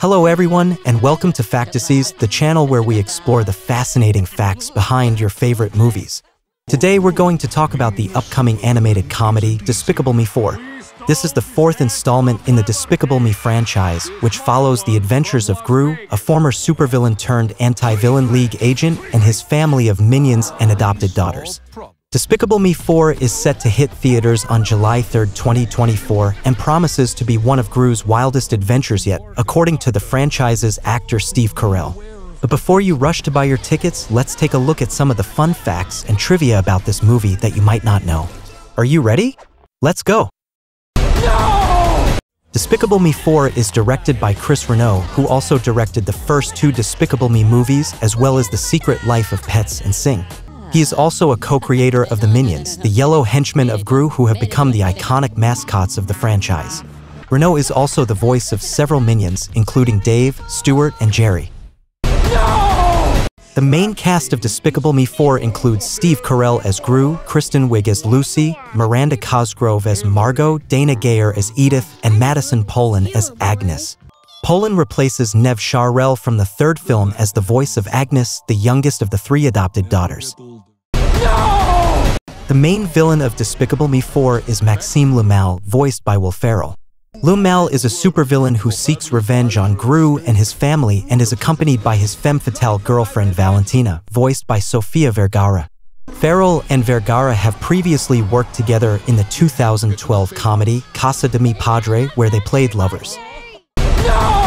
Hello everyone, and welcome to Factasies, the channel where we explore the fascinating facts behind your favorite movies. Today we're going to talk about the upcoming animated comedy, Despicable Me 4. This is the fourth installment in the Despicable Me franchise, which follows the adventures of Gru, a former supervillain turned anti-villain league agent, and his family of minions and adopted daughters. Despicable Me 4 is set to hit theaters on July 3, 2024, and promises to be one of Gru's wildest adventures yet, according to the franchise's actor Steve Carell. But before you rush to buy your tickets, let's take a look at some of the fun facts and trivia about this movie that you might not know. Are you ready? Let's go! No! Despicable Me 4 is directed by Chris Renaud, who also directed the first two Despicable Me movies, as well as The Secret Life of Pets and Sing. He is also a co-creator of the Minions, the yellow henchmen of Gru who have become the iconic mascots of the franchise. Renaud is also the voice of several Minions, including Dave, Stuart, and Jerry. No! The main cast of Despicable Me 4 includes Steve Carell as Gru, Kristen Wiig as Lucy, Miranda Cosgrove as Margot, Dana Geyer as Edith, and Madison Polin as Agnes. Polin replaces Nev Scharrel from the third film as the voice of Agnes, the youngest of the three adopted daughters. No! The main villain of Despicable Me 4 is Maxime Le Mal, voiced by Will Ferrell. Le Mal is a supervillain who seeks revenge on Gru and his family and is accompanied by his femme fatale girlfriend Valentina, voiced by Sofia Vergara. Ferrell and Vergara have previously worked together in the 2012 comedy Casa de Mi Padre, where they played lovers. No!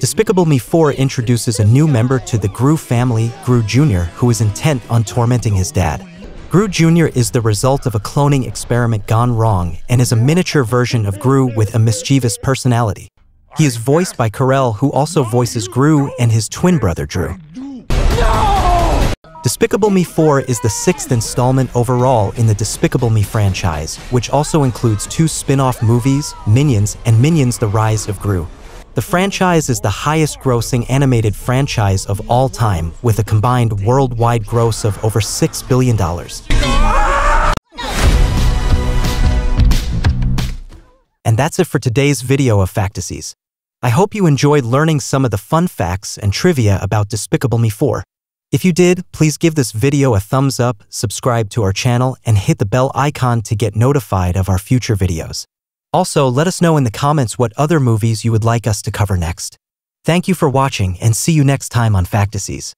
Despicable Me 4 introduces a new member to the Gru family, Gru Jr., who is intent on tormenting his dad. Gru Jr. is the result of a cloning experiment gone wrong and is a miniature version of Gru with a mischievous personality. He is voiced by Carell, who also voices Gru and his twin brother Drew. No! Despicable Me 4 is the sixth installment overall in the Despicable Me franchise, which also includes two spin-off movies, Minions and Minions: The Rise of Gru. The franchise is the highest-grossing animated franchise of all time, with a combined worldwide gross of over $6 billion. And that's it for today's video of Factasies. I hope you enjoyed learning some of the fun facts and trivia about Despicable Me 4. If you did, please give this video a thumbs up, subscribe to our channel, and hit the bell icon to get notified of our future videos. Also, let us know in the comments what other movies you would like us to cover next. Thank you for watching and see you next time on Factasies.